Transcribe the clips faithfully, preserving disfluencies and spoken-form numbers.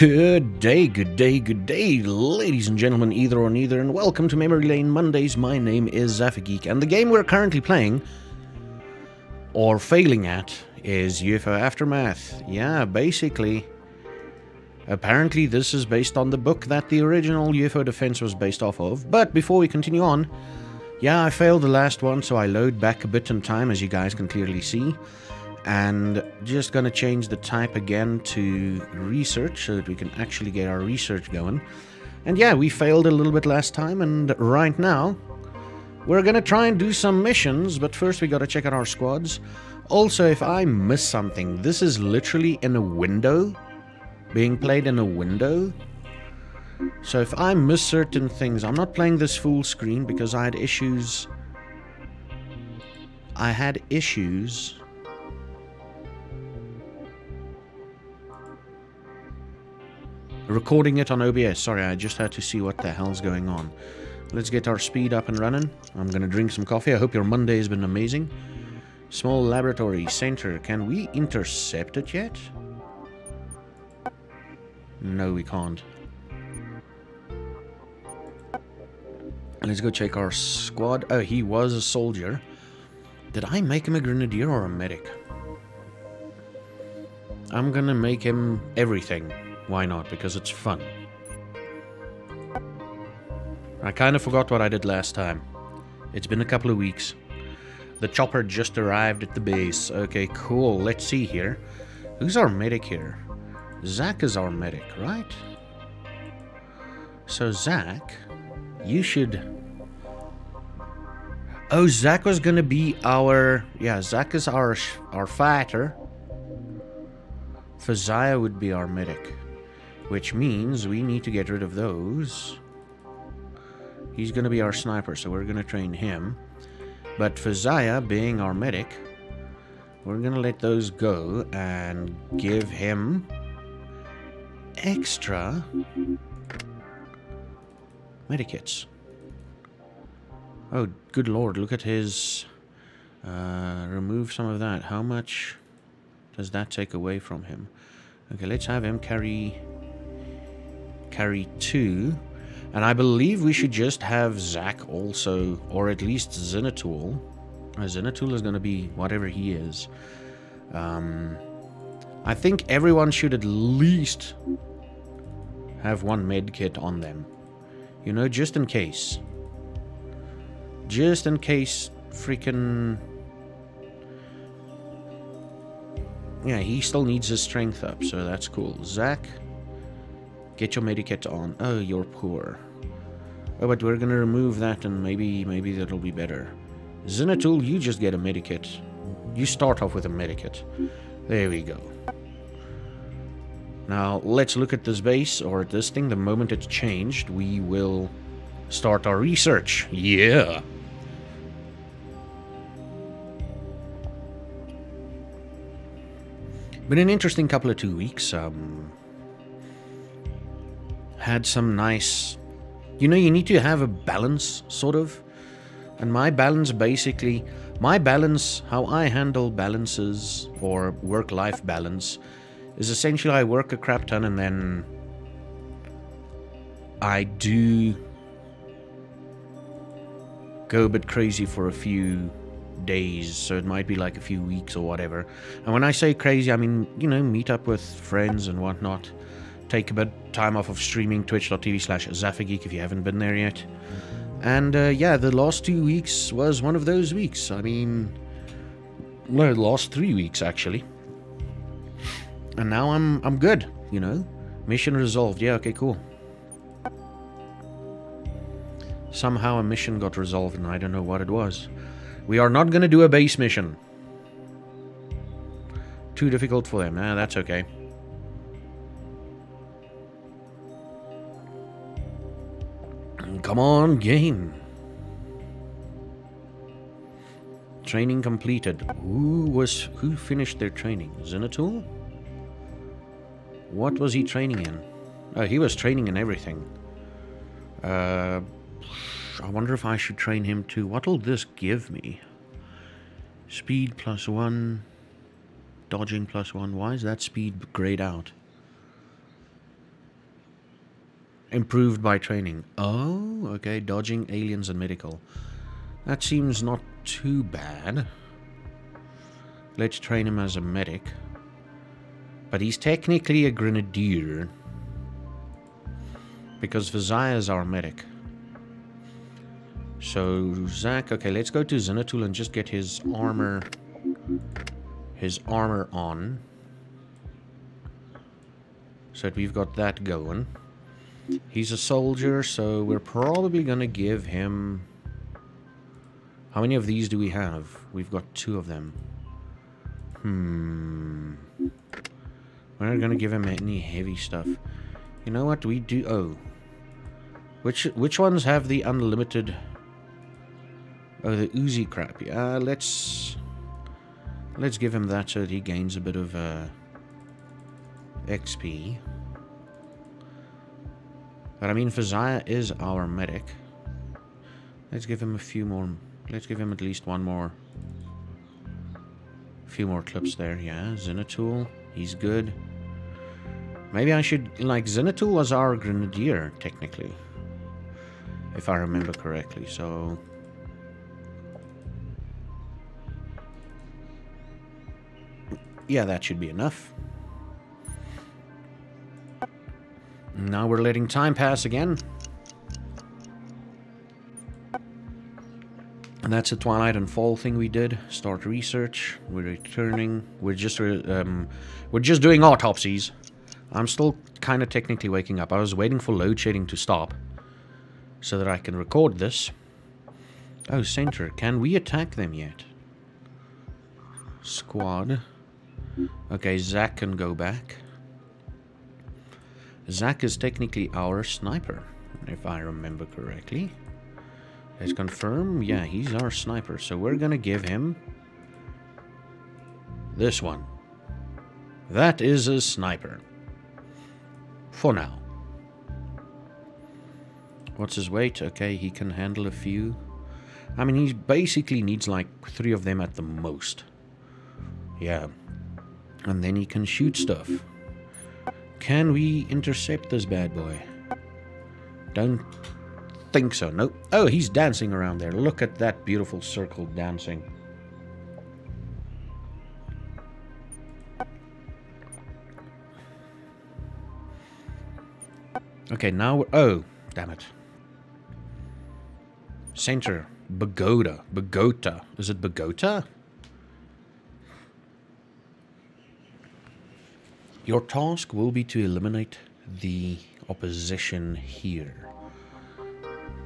Good day, good day, good day, ladies and gentlemen, either or neither, and welcome to Memory Lane Mondays. My name is ZaffaGeek, and the game we're currently playing, or failing at, is U F O Aftermath. Yeah, basically, apparently this is based on the book that the original U F O Defense was based off of, but before we continue on, yeah, I failed the last one, so I load back a bit in time, as you guys can clearly see. And just gonna change the type again to research so that we can actually get our research going. And yeah, we failed a little bit last time, and right now we're gonna try and do some missions, but first we gotta check out our squads. Also, if I miss something, this is literally in a window, being played in a window. So if I miss certain things, I'm not playing this full screen because I had issues. I had issues. Recording it on O B S. Sorry, I just had to see what the hell's going on. Let's get our speed up and running. I'm gonna drink some coffee. I hope your Monday has been amazing. Small laboratory center. Can we intercept it yet? No, we can't. Let's go check our squad. Oh, he was a soldier. Did I make him a grenadier or a medic? I'm gonna make him everything. Why not? Because it's fun. I kind of forgot what I did last time. It's been a couple of weeks. The chopper just arrived at the base. Okay, cool. Let's see here. Who's our medic here? Zach is our medic, right? So, Zach, you should... Oh, Zach was gonna be our... Yeah, Zach is our, our fighter. Fazia would be our medic. Which means we need to get rid of those. He's going to be our sniper, so we're going to train him. But Fazia, being our medic, we're going to let those go and give him extra medikits. Oh, good lord, look at his... Uh, remove some of that. How much does that take away from him? Okay, let's have him carry... carry two, and I believe we should just have Zach also, or at least Zinatool. Zinatool is going to be whatever he is. Um, I think everyone should at least have one med kit on them. You know, just in case. Just in case freaking... Yeah, he still needs his strength up, so that's cool. Zach... Get your medikit on. Oh, you're poor. Oh, but we're gonna remove that and maybe maybe that'll be better. Zinatool, you just get a medikit. You start off with a medikit. There we go. Now, let's look at this base, or at this thing. The moment it's changed, we will start our research. Yeah! Been an interesting couple of two weeks. Um... Had some nice, you know, you need to have a balance, sort of. And my balance, basically, my balance, how I handle balances or work-life balance, is essentially I work a crap ton and then I do go a bit crazy for a few days. So it might be like a few weeks or whatever. And when I say crazy, I mean, you know, meet up with friends and whatnot. Take a bit time off of streaming, twitch dot t v slash ZaffaGeek if you haven't been there yet. And uh, yeah, the last two weeks was one of those weeks. I mean, no, the last three weeks actually. And now I'm I'm good, you know. Mission resolved. Yeah, okay, cool. Somehow a mission got resolved, and I don't know what it was. We are not going to do a base mission. Too difficult for them. Nah, that's okay. Come on, game. Training completed. Who was who finished their training? Zinatool? What was he training in? Oh, he was training in everything. Uh, I wonder if I should train him too. What'll this give me? Speed plus one. Dodging plus one. Why is that speed grayed out? Improved by training. Oh, okay. Dodging, aliens, and medical. That seems not too bad. Let's train him as a medic. But he's technically a grenadier. Because Vizaya is our medic. So, Zach... Okay, let's go to Xenatul and just get his armor... His armor on. So that we've got that going. He's a soldier, so we're probably going to give him... How many of these do we have? We've got two of them. Hmm. We're not going to give him any heavy stuff. You know what? We do... Oh. Which, which ones have the unlimited... Oh, the Uzi crap. Uh, let's... Let's give him that so that he gains a bit of uh, X P. But I mean, Fazaya is our medic. Let's give him a few more... Let's give him at least one more... A few more clips there, yeah. Xenatul, he's good. Maybe I should... Like, Xenatul was our grenadier, technically. If I remember correctly, so... Yeah, that should be enough. Now we're letting time pass again. And that's the Twilight and Fall thing we did. Start research. We're returning. We're just re um, we're just doing autopsies. I'm still kind of technically waking up. I was waiting for load shedding to stop so that I can record this. Oh, center. Can we attack them yet? Squad. Okay, Zach can go back. Zach is technically our sniper, if I remember correctly. Let's confirm. Yeah, he's our sniper. So we're going to give him this one. That is a sniper. For now. What's his weight? Okay, he can handle a few. I mean, he basically needs like three of them at the most. Yeah. And then he can shoot stuff. Can we intercept this bad boy? Don't think so. Nope. Oh, he's dancing around there. Look at that beautiful circle dancing. Okay, now we're... Oh, damn it. Center. Bogota. Bogota. Is it Bogota? Your task will be to eliminate the opposition here.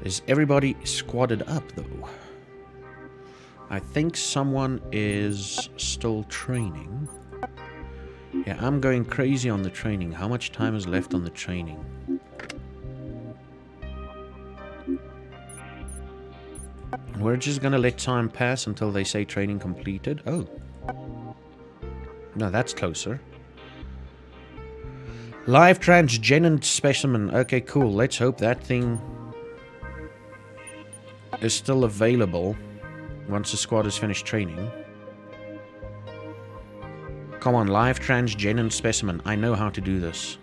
Is everybody squadded up, though? I think someone is still training. Yeah, I'm going crazy on the training. How much time is left on the training? We're just going to let time pass until they say training completed. Oh. No, that's closer. Live transgenant specimen. Okay, cool. Let's hope that thing is still available once the squad has finished training. Come on, live transgenant specimen. I know how to do this.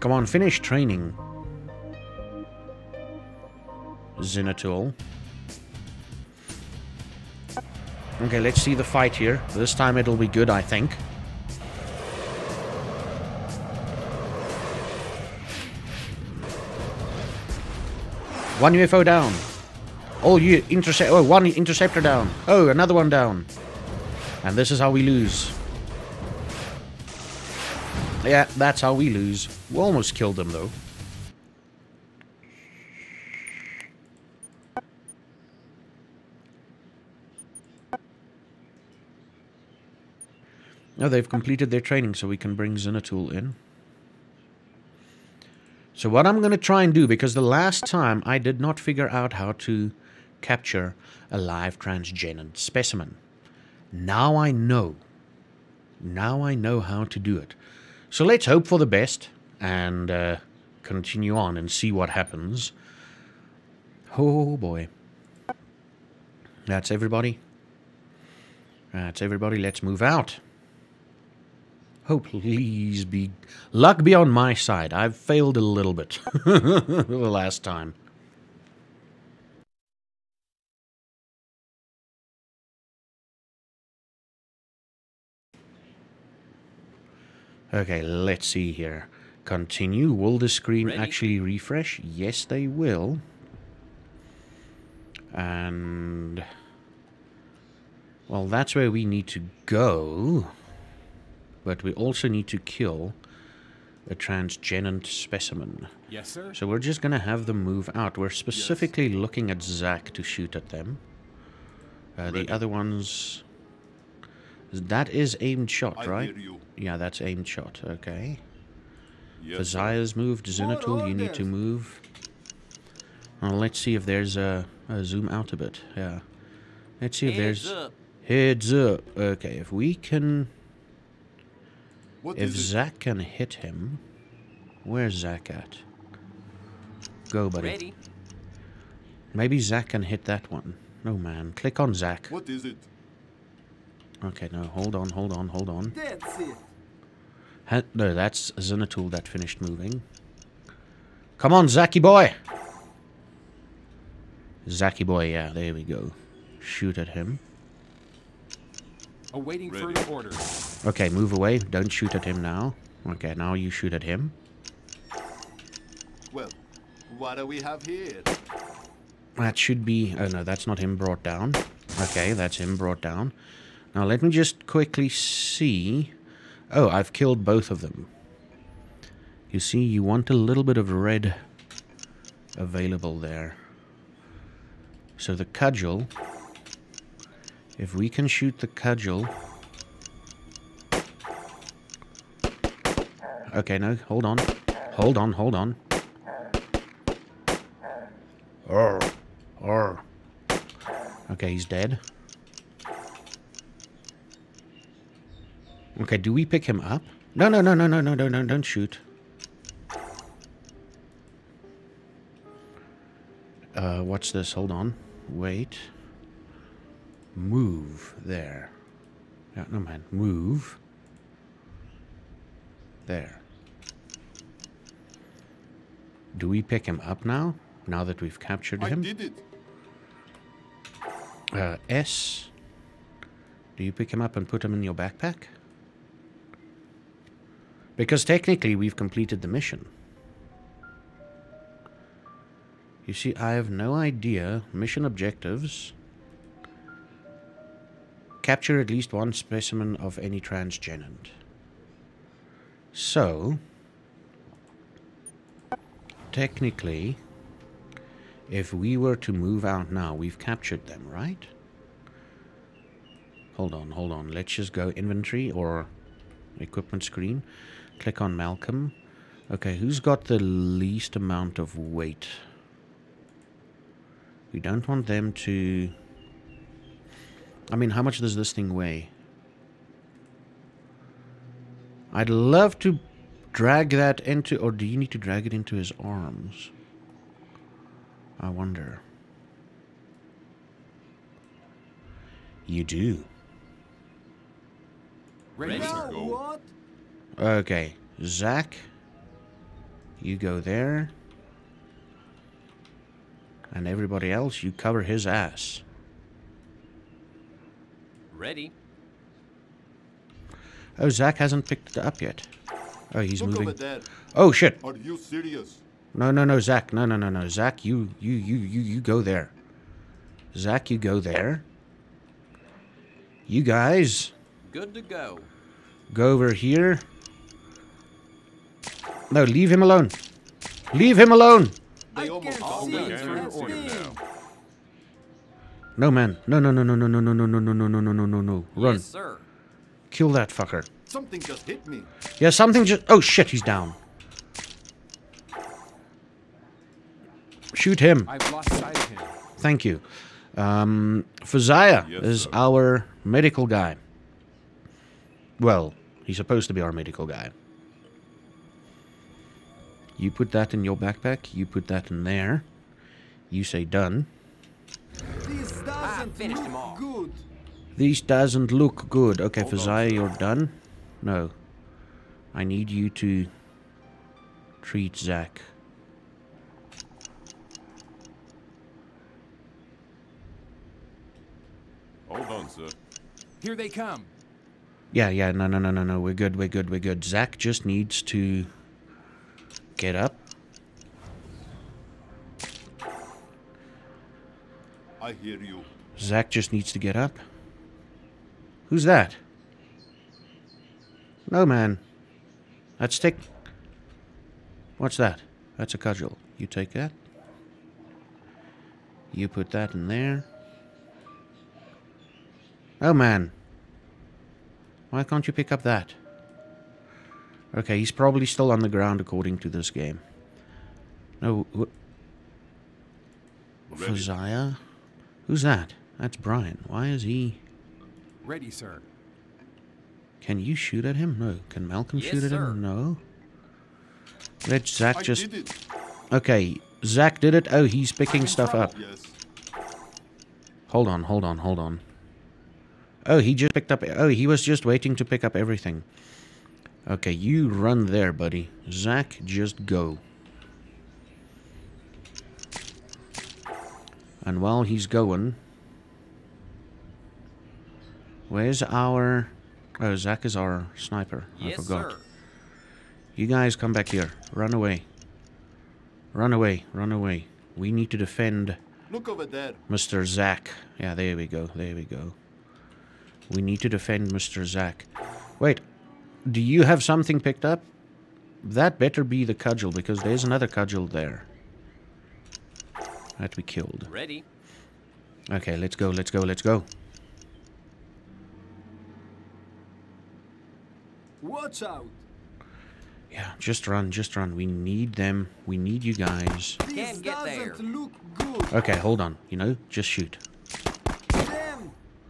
Come on, finish training. Xenatul. Okay, let's see the fight here. This time it'll be good, I think. One U F O down. All you intercept. Oh, one interceptor down. Oh, another one down. And this is how we lose. Yeah, that's how we lose. We almost killed them, though. No, they've completed their training, so we can bring Xenatul in. So what I'm going to try and do, because the last time I did not figure out how to capture a live transgenant specimen. Now I know. Now I know how to do it. So let's hope for the best and uh, continue on and see what happens. Oh boy. That's everybody. That's everybody. Let's move out. Oh, please be... Luck be on my side. I've failed a little bit the last time. Okay, let's see here. Continue. Will the screen Ready? actually refresh? Yes, they will. And... well, that's where we need to go. But we also need to kill a transgenant specimen. Yes, sir. So we're just going to have them move out. We're specifically yes. looking at Zach to shoot at them. Uh, the other ones... That is aimed shot, I right? Yeah, that's aimed shot. Okay. Yes, Faziah's moved. Zinatul, you need to move. Well, let's see if there's a... Uh, zoom out a bit. Yeah. Let's see if Heads there's... Up. Heads up. Okay, if we can... What if Zach can hit him, where's Zach at? Go, buddy. Ready. Maybe Zach can hit that one. No, man. Click on Zach. What is it? Okay, no. Hold on, hold on, hold on. That's it. Ha no, that's Zinatul that finished moving. Come on, Zachy boy! Zachy boy, yeah. There we go. Shoot at him. Awaiting Ready. further orders. Okay, move away. Don't shoot at him now. Okay, now you shoot at him. Well, what do we have here? That should be... Oh, no, that's not him brought down. Okay, that's him brought down. Now, let me just quickly see... Oh, I've killed both of them. You see, you want a little bit of red available there. So the cudgel... If we can shoot the cudgel... Okay, no, hold on. Hold on, hold on. Arr, arr. Okay, he's dead. Okay, do we pick him up? No, no, no, no, no, no, no, no, don't shoot. Uh, what's this? Hold on. Wait. Move there. No, no, man. Move. There. Do we pick him up now? Now that we've captured him? I did it. Uh, S. Do you pick him up and put him in your backpack? Because technically we've completed the mission. You see, I have no idea. Mission objectives. Capture at least one specimen of any transgenant. So, technically, if we were to move out now, we've captured them, right? Hold on, hold on. Let's just go inventory or equipment screen. Click on Malcolm. Okay, who's got the least amount of weight? We don't want them to... I mean, how much does this thing weigh? I'd love to drag that into... Or do you need to drag it into his arms? I wonder. You do. Ready to go. Okay. Zach. You go there. And everybody else, you cover his ass. Ready. Oh, Zach hasn't picked it up yet. Oh, he's Look moving. Over there. Oh shit! Are you serious? No, no, no, Zach. No, no, no, no, Zach. You, you, you, you, you go there. Zach, you go there. You guys. Good to go. Go over here. No, leave him alone. Leave him alone. They almost all now. No man. No, no, no, no, no, no, no, no, no, no, no, no, no, no, no. Run. Yes, sir. Kill that fucker. Something just hit me. Yeah, something just... Oh, shit, he's down. Shoot him. I've lost sight of him. Thank you. Um, Faziah yes, is sir. our medical guy. Well, he's supposed to be our medical guy. You put that in your backpack. You put that in there. You say done. This doesn't I finished him all. Good. These doesn't look good. Okay, Faziah, you're done. No. I need you to treat Zach. Hold on, sir. Here they come. Yeah, yeah, no, no, no, no, no. We're good, we're good, we're good. Zach just needs to get up. I hear you. Zach just needs to get up. Who's that? No, man. That's tick. What's that? That's a cudgel. You take that. You put that in there. Oh, man. Why can't you pick up that? Okay, he's probably still on the ground according to this game. No, what? Fazia? Who's that? That's Brian. Why is he... Ready, sir. Can you shoot at him? No. Can Malcolm yes, shoot at sir. him? No. Let Zach just... Okay, Zach did it. Oh, he's picking stuff up. Yes. Hold on, hold on, hold on. Oh, he just picked up... Oh, he was just waiting to pick up everything. Okay, you run there, buddy. Zach, just go. And while he's going... Where's our... Oh, Zach is our sniper. I yes, forgot. Sir. You guys come back here. Run away. Run away. Run away. We need to defend... Look over there. Mister Zach. Yeah, there we go. There we go. We need to defend Mister Zach. Wait, do you have something picked up? That better be the cudgel, because there's another cudgel there. That we killed. Ready. Okay, let's go, let's go, let's go. Watch out! Yeah, just run, just run. We need them. We need you guys. Can't get there. Look good. Okay, hold on. You know, just shoot.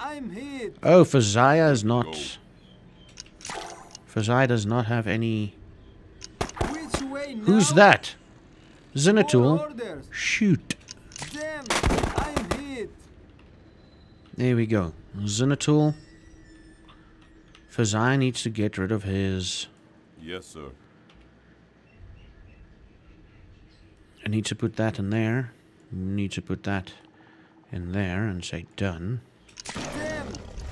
I'm hit. Oh, Fazia is not. Fazia does not have any. Which way now? Who's that? Zinatool. Shoot. Damn, I'm hit. There we go. Zinatool. Fazia needs to get rid of his. Yes, sir. I need to put that in there. Need to put that in there and say done. Damn,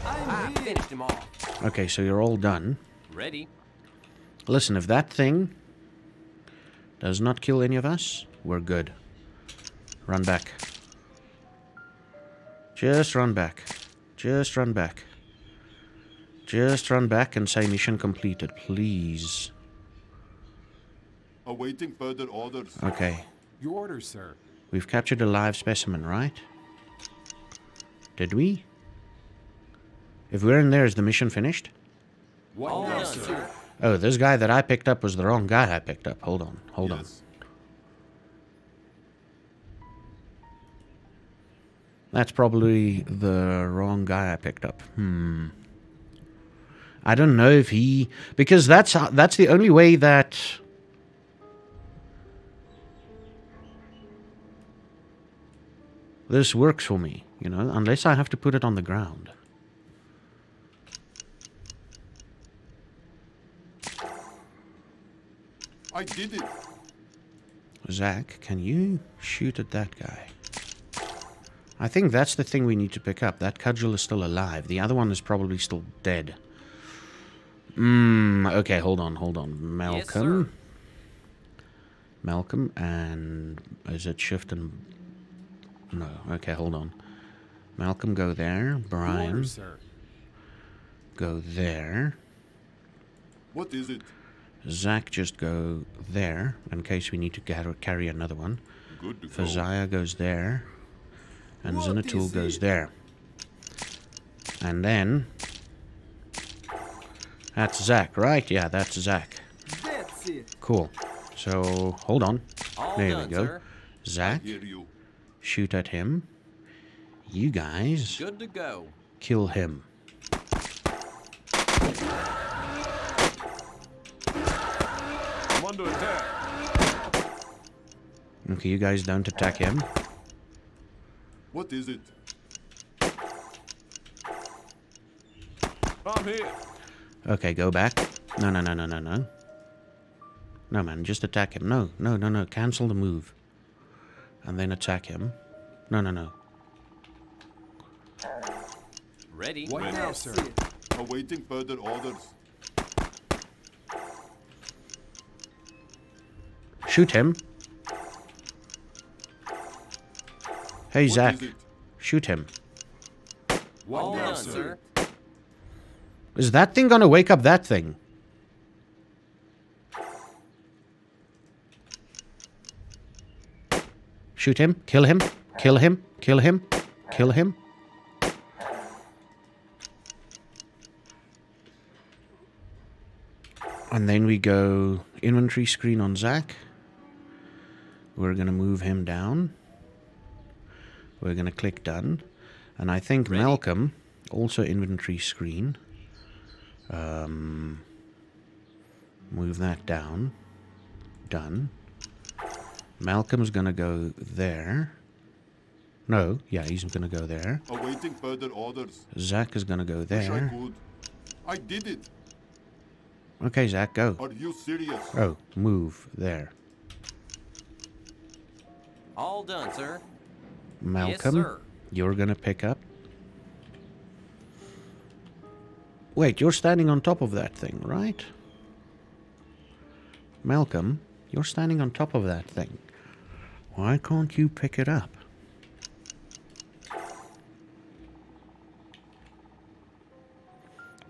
I finished them all. Okay, so you're all done. Ready. Listen, if that thing does not kill any of us, we're good. Run back. Just run back. Just run back. Just run back and say mission completed, please. Awaiting further orders. Okay. Your orders, sir. We've captured a live specimen, right? Did we? If we're in there, is the mission finished? What oh, no, sir. oh, this guy that I picked up was the wrong guy I picked up. Hold on, hold yes. on. That's probably the wrong guy I picked up. Hmm. I don't know if he... Because that's, that's the only way that... This works for me, you know, unless I have to put it on the ground. I did it. Zach, can you shoot at that guy? I think that's the thing we need to pick up. That cudgel is still alive. The other one is probably still dead. Mmm, okay, hold on, hold on. Malcolm. Yes, Malcolm and... Is it Shift and... No, okay, hold on. Malcolm, go there. Brian. Order, sir. Go there. What is it? Zach, just go there, in case we need to carry another one. Good to Fazia go. goes there. And what Zinatool goes there. And then... That's Zach, right? Yeah, that's Zach. That's it. Cool. So, hold on. All there done, we go. Sir. Zach, shoot at him. You guys... Good to go. Kill him. Okay, you guys don't attack him. What is it? I'm here. Okay, go back. No, no, no, no, no, no. No, man, just attack him. No, no, no, no. Cancel the move. And then attack him. No, no, no. Ready? What now, sir? Awaiting further orders. Shoot him. Hey, what Zach. Shoot him. What All now, done, sir? Is that thing gonna wake up that thing? Shoot him. Kill him. Kill him. Kill him. Kill him. And then we go inventory screen on Zach. We're going to move him down. We're going to click done. And I think Ready? Malcolm, also inventory screen. Um, move that down. Done. Malcolm's going to go there. No, yeah, he's going to go there. Awaiting further orders. Zach is going to go there. Wish I could. I did it. Okay, Zach, go. Are you serious? Oh, move there. All done, sir. Malcolm, yes, sir. You're gonna pick up. Wait, you're standing on top of that thing, right? Malcolm, you're standing on top of that thing. Why can't you pick it up?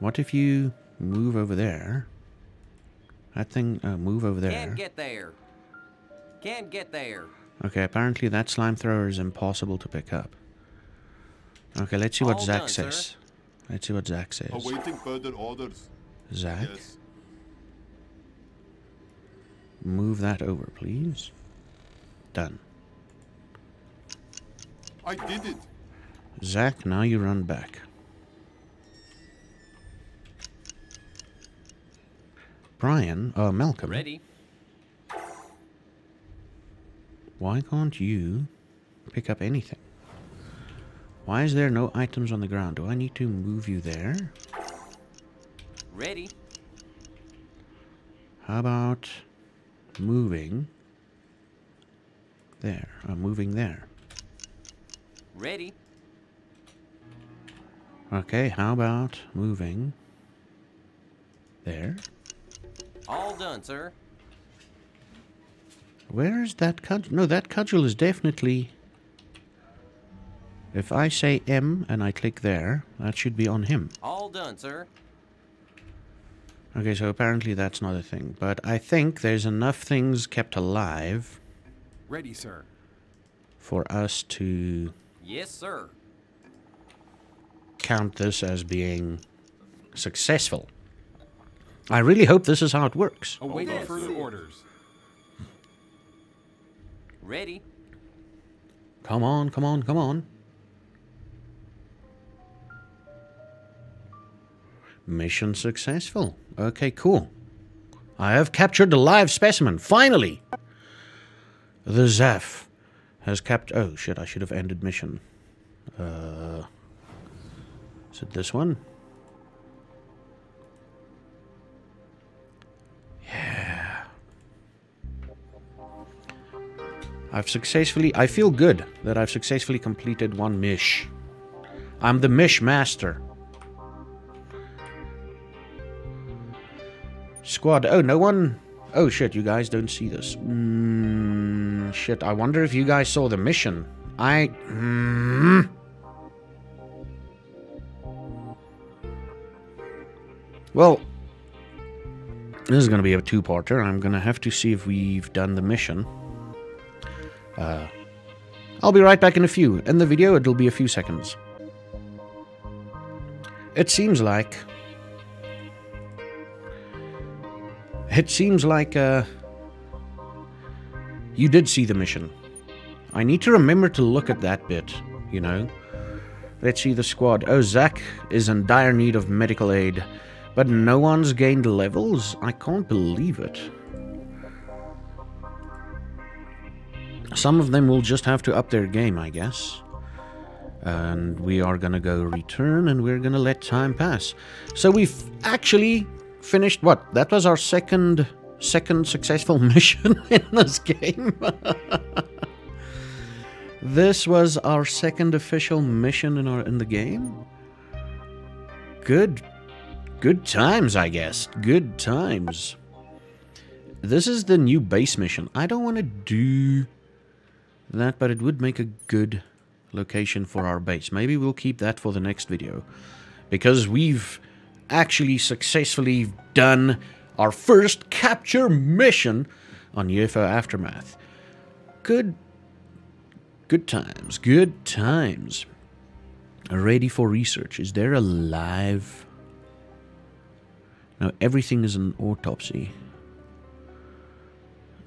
What if you move over there? That thing, uh, move over there. Can't get there. Can't get there. Okay, apparently that slime thrower is impossible to pick up. Okay, let's see what All Zach done, says. Sir. Let's see what Zach says. Awaiting further orders. Zach? Yes. Move that over, please. Done. I did it. Zach, now you run back. Brian, uh, Malcolm. Ready. Why can't you pick up anything? Why is there no items on the ground? Do I need to move you there? Ready. How about moving there? I'm moving there. Ready. Okay, how about moving there? All done, sir. Where is that cudgel? No, that cudgel is definitely... If I say M and I click there, that should be on him. All done, sir. Okay, so apparently that's not a thing. But I think there's enough things kept alive... Ready, sir. ...for us to... Yes, sir. ...count this as being successful. I really hope this is how it works. Awaiting yes. further orders. Ready. Come on, come on, come on. Mission successful. Okay, cool. I have captured the live specimen. Finally! The Zaff has capt- Oh, shit, I should have ended mission. Uh... Is it this one? I've successfully... I feel good that I've successfully completed one mish. I'm the mish master. Squad. Oh, no one... Oh, shit, you guys don't see this. Mm, shit, I wonder if you guys saw the mission. I... Mm. Well... This is going to be a two-parter. I'm going to have to see if we've done the mission. Uh, I'll be right back in a few. In the video, it'll be a few seconds. It seems like... It seems like, uh... you did see the mission. I need to remember to look at that bit, you know? Let's see the squad. Oh, Zach is in dire need of medical aid. But no one's gained levels? I can't believe it. Some of them will just have to up their game, I guess. And we are going to go return, and we're going to let time pass. So we've actually finished, what? That was our second second successful mission in this game. This was our second official mission in our in the game. Good, good times, I guess. Good times. This is the new base mission. I don't want to do that, but it would make a good location for our base. Maybe we'll keep that for the next video, because we've actually successfully done our first capture mission on U F O Aftermath. Good. Good times, good times. Ready for research. Is there a live? No, everything is an autopsy.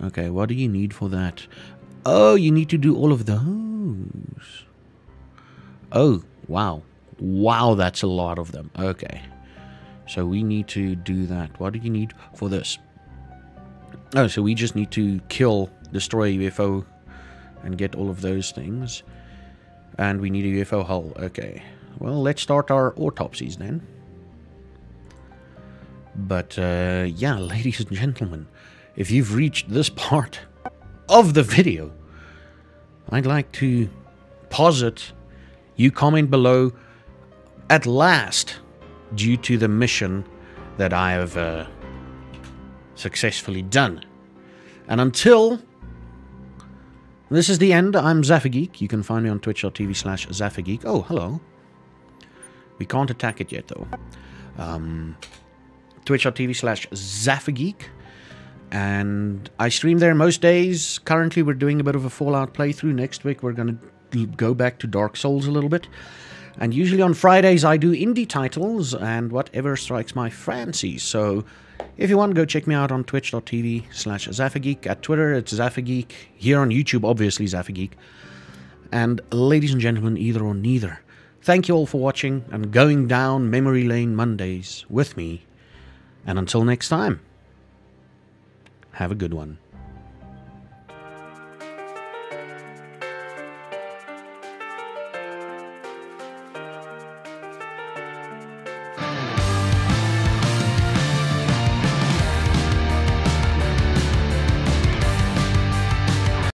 Okay, what do you need for that? Oh, you need to do all of those. Oh, wow. Wow, that's a lot of them. Okay. So we need to do that. What do you need for this? Oh, so we just need to kill, destroy U F O... and get all of those things. And we need a U F O hull. Okay. Well, let's start our autopsies then. But, uh, yeah, ladies and gentlemen, if you've reached this part of the video, I'd like to posit you comment below, at last, due to the mission that I have uh, successfully done. And until... this is the end. I'm ZaffaGeek. You can find me on twitch.tv slash ZaffaGeek. Oh, hello. We can't attack it yet, though. Um, twitch.tv slash ZaffaGeek. And I stream there most days. Currently, we're doing a bit of a Fallout playthrough. Next week, we're going to go back to Dark Souls a little bit. And usually on Fridays, I do indie titles and whatever strikes my fancy. So... if you want, go check me out on twitch.tv slash ZaffaGeek. At Twitter, it's ZaffaGeek. Here on YouTube, obviously, ZaffaGeek. And ladies and gentlemen, either or neither, thank you all for watching and going down Memory Lane Mondays with me. And until next time, have a good one.